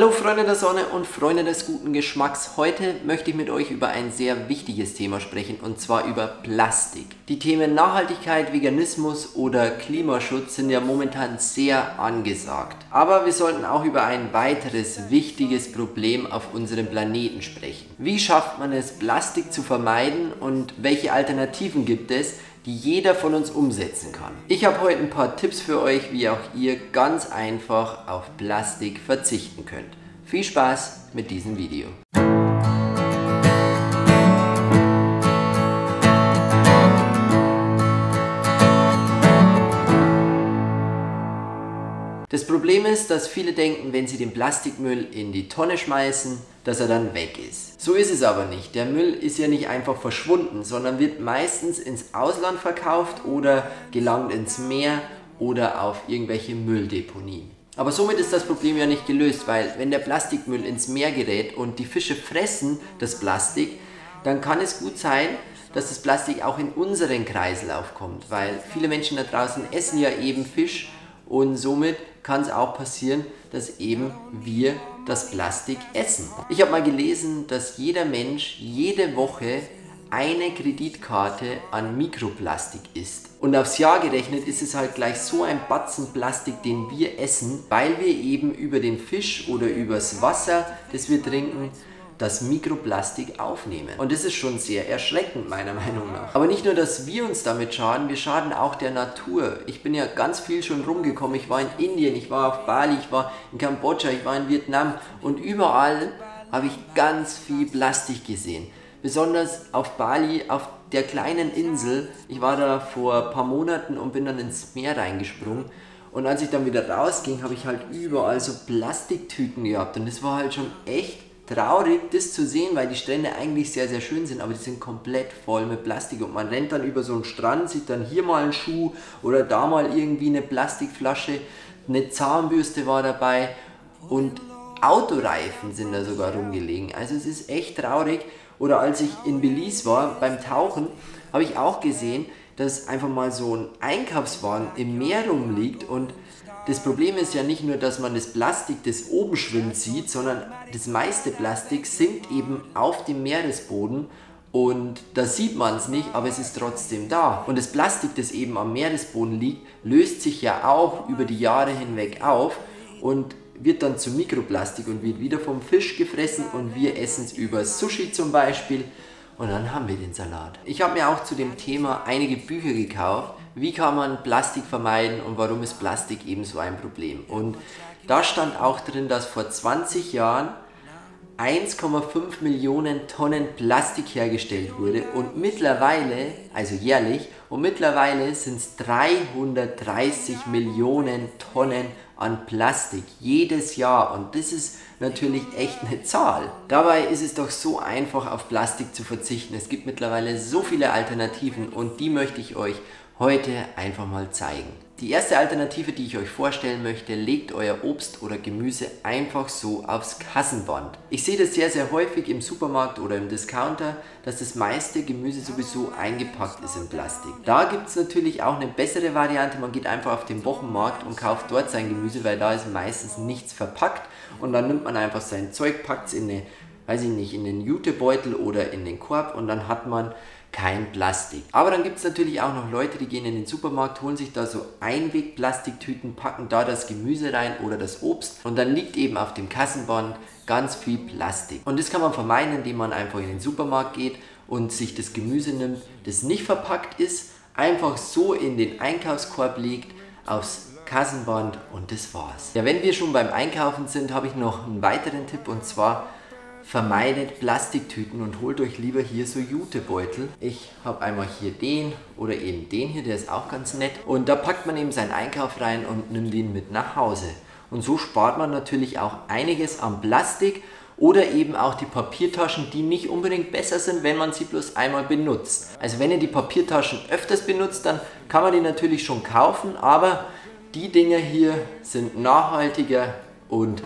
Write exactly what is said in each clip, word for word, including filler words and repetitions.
Hallo Freunde der Sonne und Freunde des guten Geschmacks. Heute möchte ich mit euch über ein sehr wichtiges Thema sprechen, und zwar über Plastik. Die Themen Nachhaltigkeit, Veganismus oder Klimaschutz sind ja momentan sehr angesagt. Aber wir sollten auch über ein weiteres wichtiges Problem auf unserem Planeten sprechen. Wie schafft man es, Plastik zu vermeiden, und welche Alternativen gibt es, die jeder von uns umsetzen kann? Ich habe heute ein paar Tipps für euch, wie auch ihr ganz einfach auf Plastik verzichten könnt. Viel Spaß mit diesem Video. Das Problem ist, dass viele denken, wenn sie den Plastikmüll in die Tonne schmeißen, dass er dann weg ist. So ist es aber nicht. Der Müll ist ja nicht einfach verschwunden, sondern wird meistens ins Ausland verkauft oder gelangt ins Meer oder auf irgendwelche Mülldeponien. Aber somit ist das Problem ja nicht gelöst, weil wenn der Plastikmüll ins Meer gerät und die Fische fressen das Plastik, dann kann es gut sein, dass das Plastik auch in unseren Kreislauf kommt, weil viele Menschen da draußen essen ja eben Fisch. Und somit kann es auch passieren, dass eben wir das Plastik essen. Ich habe mal gelesen, dass jeder Mensch jede Woche eine Kreditkarte an Mikroplastik isst. Und aufs Jahr gerechnet ist es halt gleich so ein Batzen Plastik, den wir essen, weil wir eben über den Fisch oder übers Wasser, das wir trinken, das Mikroplastik aufnehmen. Und das ist schon sehr erschreckend, meiner Meinung nach. Aber nicht nur, dass wir uns damit schaden, wir schaden auch der Natur. Ich bin ja ganz viel schon rumgekommen. Ich war in Indien, ich war auf Bali, ich war in Kambodscha, ich war in Vietnam. Und überall habe ich ganz viel Plastik gesehen. Besonders auf Bali, auf der kleinen Insel. Ich war da vor ein paar Monaten und bin dann ins Meer reingesprungen. Und als ich dann wieder rausging, habe ich halt überall so Plastiktüten gehabt. Und das war halt schon echt traurig, das zu sehen, weil die Strände eigentlich sehr, sehr schön sind, aber die sind komplett voll mit Plastik, und man rennt dann über so einen Strand, sieht dann hier mal einen Schuh oder da mal irgendwie eine Plastikflasche, eine Zahnbürste war dabei und Autoreifen sind da sogar rumgelegen. Also es ist echt traurig. Oder als ich in Belize war, beim Tauchen, habe ich auch gesehen, dass einfach mal so ein Einkaufswagen im Meer rumliegt. Und das Problem ist ja nicht nur, dass man das Plastik, das oben schwimmt, sieht, sondern das meiste Plastik sinkt eben auf dem Meeresboden, und da sieht man es nicht, aber es ist trotzdem da. Und das Plastik, das eben am Meeresboden liegt, löst sich ja auch über die Jahre hinweg auf und wird dann zu Mikroplastik und wird wieder vom Fisch gefressen, und wir essen es über Sushi zum Beispiel. Und dann haben wir den Salat. Ich habe mir auch zu dem Thema einige Bücher gekauft. Wie kann man Plastik vermeiden und warum ist Plastik eben so ein Problem? Und da stand auch drin, dass vor zwanzig Jahren eins Komma fünf Millionen Tonnen Plastik hergestellt wurde. Und mittlerweile, also jährlich, und mittlerweile sind es dreihundertdreißig Millionen Tonnen an Plastik jedes Jahr, und das ist natürlich echt eine Zahl. Dabei ist es doch so einfach, auf Plastik zu verzichten. Es gibt mittlerweile so viele Alternativen, und die möchte ich euch heute einfach mal zeigen. Die erste Alternative, die ich euch vorstellen möchte: legt euer Obst oder Gemüse einfach so aufs Kassenband. Ich sehe das sehr, sehr häufig im Supermarkt oder im Discounter, dass das meiste Gemüse sowieso eingepackt ist in Plastik. Da gibt es natürlich auch eine bessere Variante. Man geht einfach auf den Wochenmarkt und kauft dort sein Gemüse, weil da ist meistens nichts verpackt, und dann nimmt man einfach sein Zeug, packt es in eine, weiß ich nicht, in den Jutebeutel oder in den Korb, und dann hat man kein Plastik. Aber dann gibt es natürlich auch noch Leute, die gehen in den Supermarkt, holen sich da so Einwegplastiktüten, packen da das Gemüse rein oder das Obst, und dann liegt eben auf dem Kassenband ganz viel Plastik. Und das kann man vermeiden, indem man einfach in den Supermarkt geht und sich das Gemüse nimmt, das nicht verpackt ist, einfach so in den Einkaufskorb legt, aufs Kassenband, und das war's. Ja, wenn wir schon beim Einkaufen sind, habe ich noch einen weiteren Tipp, und zwar: vermeidet Plastiktüten und holt euch lieber hier so Jutebeutel. Ich habe einmal hier den oder eben den hier, der ist auch ganz nett. Und da packt man eben seinen Einkauf rein und nimmt ihn mit nach Hause. Und so spart man natürlich auch einiges an Plastik, oder eben auch die Papiertaschen, die nicht unbedingt besser sind, wenn man sie bloß einmal benutzt. Also wenn ihr die Papiertaschen öfters benutzt, dann kann man die natürlich schon kaufen, aber die Dinger hier sind nachhaltiger und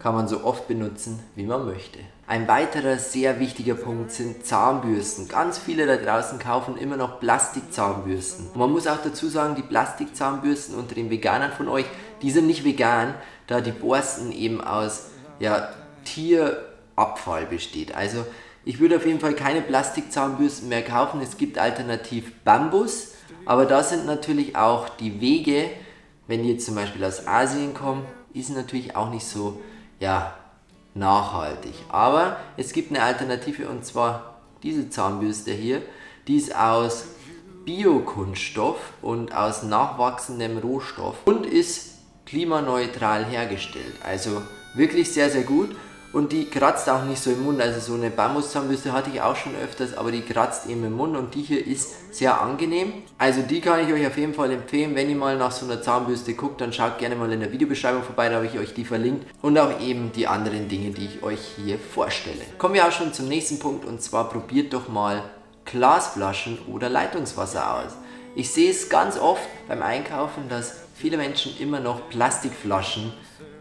kann man so oft benutzen, wie man möchte. Ein weiterer sehr wichtiger Punkt sind Zahnbürsten. Ganz viele da draußen kaufen immer noch Plastikzahnbürsten. Und man muss auch dazu sagen, die Plastikzahnbürsten unter den Veganern von euch, die sind nicht vegan, da die Borsten eben aus ja, Tierabfall besteht. Also ich würde auf jeden Fall keine Plastikzahnbürsten mehr kaufen. Es gibt alternativ Bambus, aber da sind natürlich auch die Wege, wenn die jetzt zum Beispiel aus Asien kommen, ist natürlich auch nicht so, ja, nachhaltig. Aber es gibt eine Alternative, und zwar diese Zahnbürste hier. Die ist aus Biokunststoff und aus nachwachsendem Rohstoff und ist klimaneutral hergestellt. Also wirklich sehr, sehr gut. Und die kratzt auch nicht so im Mund, also so eine Bambuszahnbürste hatte ich auch schon öfters, aber die kratzt eben im Mund, und die hier ist sehr angenehm. Also die kann ich euch auf jeden Fall empfehlen, wenn ihr mal nach so einer Zahnbürste guckt, dann schaut gerne mal in der Videobeschreibung vorbei, da habe ich euch die verlinkt. Und auch eben die anderen Dinge, die ich euch hier vorstelle. Kommen wir auch schon zum nächsten Punkt, und zwar probiert doch mal Glasflaschen oder Leitungswasser aus. Ich sehe es ganz oft beim Einkaufen, dass viele Menschen immer noch Plastikflaschen,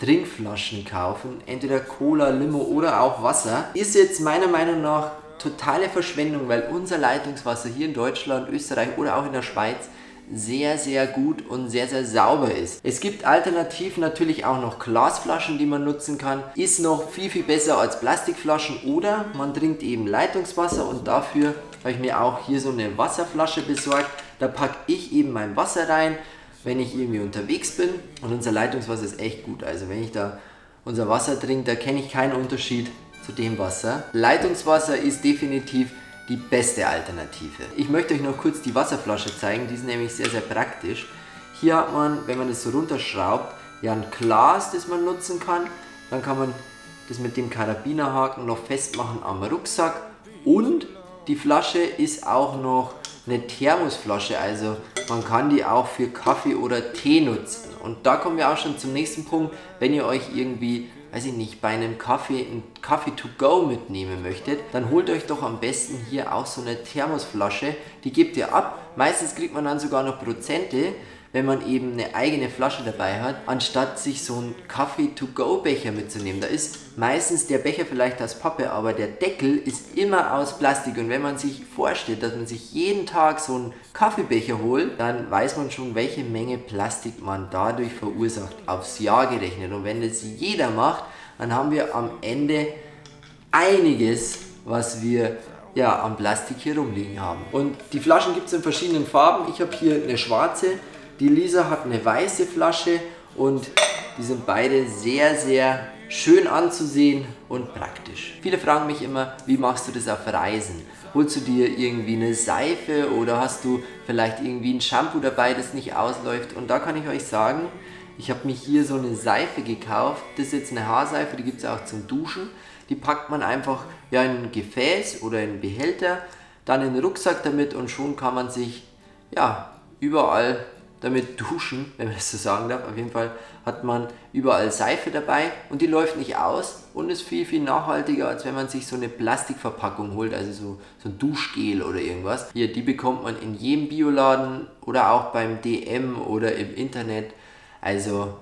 Trinkflaschen kaufen, entweder Cola, Limo oder auch Wasser. Ist jetzt meiner Meinung nach totale Verschwendung, weil unser Leitungswasser hier in Deutschland, Österreich oder auch in der Schweiz sehr, sehr gut und sehr, sehr sauber ist. Es gibt alternativ natürlich auch noch Glasflaschen, die man nutzen kann. Ist noch viel, viel besser als Plastikflaschen, oder man trinkt eben Leitungswasser, und dafür habe ich mir auch hier so eine Wasserflasche besorgt. Da packe ich eben mein Wasser rein, wenn ich irgendwie unterwegs bin, und unser Leitungswasser ist echt gut. Also wenn ich da unser Wasser trinke, da kenne ich keinen Unterschied zu dem Wasser. Leitungswasser ist definitiv die beste Alternative. Ich möchte euch noch kurz die Wasserflasche zeigen, die ist nämlich sehr, sehr praktisch. Hier hat man, wenn man das so runterschraubt, ja ein Glas, das man nutzen kann. Dann kann man das mit dem Karabinerhaken noch festmachen am Rucksack, und die Flasche ist auch noch eine Thermosflasche, also man kann die auch für Kaffee oder Tee nutzen. Und da kommen wir auch schon zum nächsten Punkt, wenn ihr euch irgendwie, weiß ich nicht, bei einem Kaffee, einen Kaffee to go mitnehmen möchtet, dann holt euch doch am besten hier auch so eine Thermosflasche, die gebt ihr ab. Meistens kriegt man dann sogar noch Prozente, wenn man eben eine eigene Flasche dabei hat, anstatt sich so einen Kaffee-to-go-Becher mitzunehmen. Da ist meistens der Becher vielleicht aus Pappe, aber der Deckel ist immer aus Plastik. Und wenn man sich vorstellt, dass man sich jeden Tag so einen Kaffeebecher holt, dann weiß man schon, welche Menge Plastik man dadurch verursacht, aufs Jahr gerechnet. Und wenn das jeder macht, dann haben wir am Ende einiges, was wir ja am Plastik hier rumliegen haben. Und die Flaschen gibt es in verschiedenen Farben. Ich habe hier eine schwarze. Die Lisa hat eine weiße Flasche, und die sind beide sehr, sehr schön anzusehen und praktisch. Viele fragen mich immer, wie machst du das auf Reisen? Holst du dir irgendwie eine Seife oder hast du vielleicht irgendwie ein Shampoo dabei, das nicht ausläuft? Und da kann ich euch sagen, ich habe mich hier so eine Seife gekauft. Das ist jetzt eine Haarseife, die gibt es auch zum Duschen. Die packt man einfach ja, in ein Gefäß oder in einen Behälter, dann in den Rucksack damit, und schon kann man sich ja überall damit duschen, wenn man das so sagen darf. Auf jeden Fall hat man überall Seife dabei, und die läuft nicht aus und ist viel, viel nachhaltiger, als wenn man sich so eine Plastikverpackung holt, also so, so ein Duschgel oder irgendwas. Hier, die bekommt man in jedem Bioladen oder auch beim D M oder im Internet. Also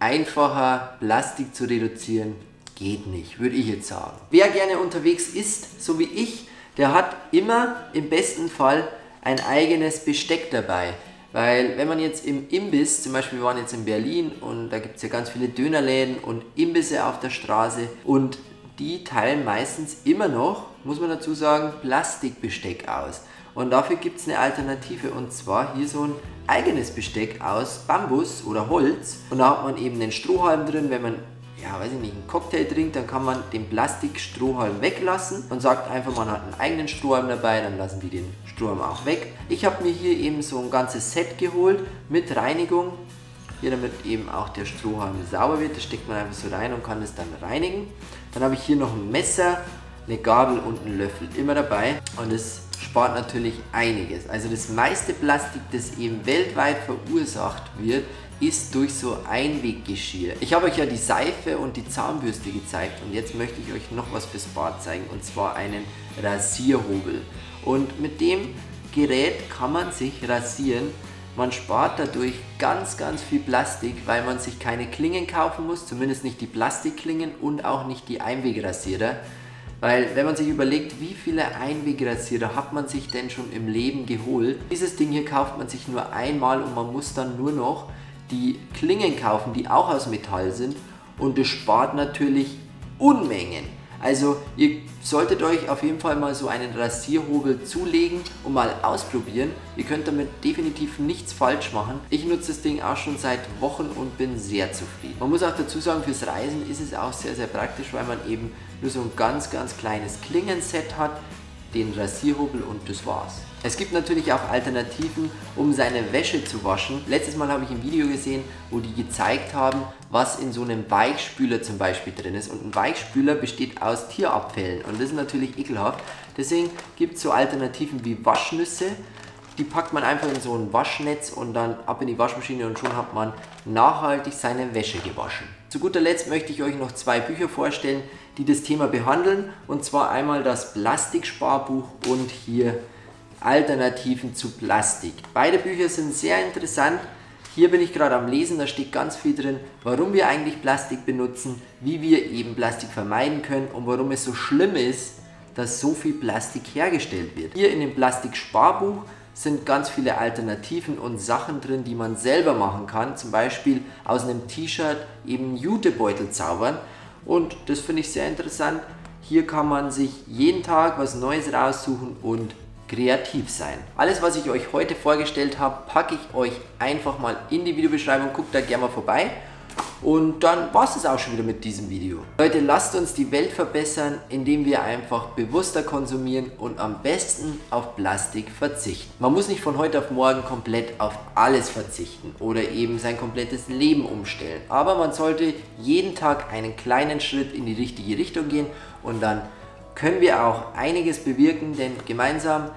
einfacher Plastik zu reduzieren geht nicht, würde ich jetzt sagen. Wer gerne unterwegs ist, so wie ich, der hat immer im besten Fall ein eigenes Besteck dabei. Weil wenn man jetzt im Imbiss, zum Beispiel wir waren jetzt in Berlin, und da gibt es ja ganz viele Dönerläden und Imbisse auf der Straße, und die teilen meistens immer noch, muss man dazu sagen, Plastikbesteck aus. Und dafür gibt es eine Alternative, und zwar hier so ein eigenes Besteck aus Bambus oder Holz. Und da hat man eben den Strohhalm drin, wenn man, ja weiß ich nicht, einen Cocktail trinkt, dann kann man den Plastikstrohhalm weglassen. Man sagt einfach, man hat einen eigenen Strohhalm dabei, dann lassen die den Strohhalm auch weg. Ich habe mir hier eben so ein ganzes Set geholt mit Reinigung, hier damit eben auch der Strohhalm sauber wird. Das steckt man einfach so rein und kann es dann reinigen. Dann habe ich hier noch ein Messer, eine Gabel und einen Löffel immer dabei, und das spart natürlich einiges. Also das meiste Plastik, das eben weltweit verursacht wird, ist durch so Einweggeschirr. Ich habe euch ja die Seife und die Zahnbürste gezeigt, und jetzt möchte ich euch noch was fürs Bad zeigen, und zwar einen Rasierhobel. Und mit dem Gerät kann man sich rasieren. Man spart dadurch ganz, ganz viel Plastik, weil man sich keine Klingen kaufen muss, zumindest nicht die Plastikklingen und auch nicht die Einwegrasierer. Weil wenn man sich überlegt, wie viele Einwegrasierer hat man sich denn schon im Leben geholt? Dieses Ding hier kauft man sich nur einmal, und man muss dann nur noch die Klingen kaufen, die auch aus Metall sind, und das spart natürlich Unmengen. Also ihr solltet euch auf jeden Fall mal so einen Rasierhobel zulegen und mal ausprobieren. Ihr könnt damit definitiv nichts falsch machen. Ich nutze das Ding auch schon seit Wochen und bin sehr zufrieden. Man muss auch dazu sagen, fürs Reisen ist es auch sehr, sehr praktisch, weil man eben nur so ein ganz, ganz kleines Klingenset hat, den Rasierhobel und das war's. Es gibt natürlich auch Alternativen, um seine Wäsche zu waschen. Letztes Mal habe ich ein Video gesehen, wo die gezeigt haben, was in so einem Weichspüler zum Beispiel drin ist. Und ein Weichspüler besteht aus Tierabfällen und das ist natürlich ekelhaft. Deswegen gibt es so Alternativen wie Waschnüsse. Die packt man einfach in so ein Waschnetz und dann ab in die Waschmaschine und schon hat man nachhaltig seine Wäsche gewaschen. Zu guter Letzt möchte ich euch noch zwei Bücher vorstellen, die das Thema behandeln. Und zwar einmal das Plastiksparbuch und hier Alternativen zu Plastik. Beide Bücher sind sehr interessant. Hier bin ich gerade am Lesen, da steht ganz viel drin, warum wir eigentlich Plastik benutzen, wie wir eben Plastik vermeiden können und warum es so schlimm ist, dass so viel Plastik hergestellt wird. Hier in dem Plastiksparbuch sind ganz viele Alternativen und Sachen drin, die man selber machen kann. Zum Beispiel aus einem T-Shirt eben Jutebeutel zaubern. Und das finde ich sehr interessant. Hier kann man sich jeden Tag was Neues raussuchen und kreativ sein. Alles, was ich euch heute vorgestellt habe, packe ich euch einfach mal in die Videobeschreibung. Guckt da gerne mal vorbei. Und dann war es das auch schon wieder mit diesem Video. Leute, lasst uns die Welt verbessern, indem wir einfach bewusster konsumieren und am besten auf Plastik verzichten. Man muss nicht von heute auf morgen komplett auf alles verzichten oder eben sein komplettes Leben umstellen. Aber man sollte jeden Tag einen kleinen Schritt in die richtige Richtung gehen und dann können wir auch einiges bewirken, denn gemeinsam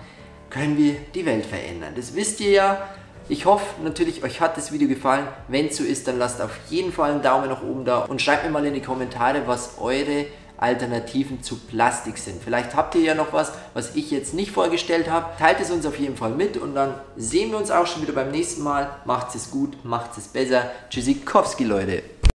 können wir die Welt verändern. Das wisst ihr ja. Ich hoffe natürlich, euch hat das Video gefallen. Wenn es so ist, dann lasst auf jeden Fall einen Daumen nach oben da und schreibt mir mal in die Kommentare, was eure Alternativen zu Plastik sind. Vielleicht habt ihr ja noch was, was ich jetzt nicht vorgestellt habe. Teilt es uns auf jeden Fall mit und dann sehen wir uns auch schon wieder beim nächsten Mal. Macht's es gut, macht's es besser. Tschüssikowski, Leute.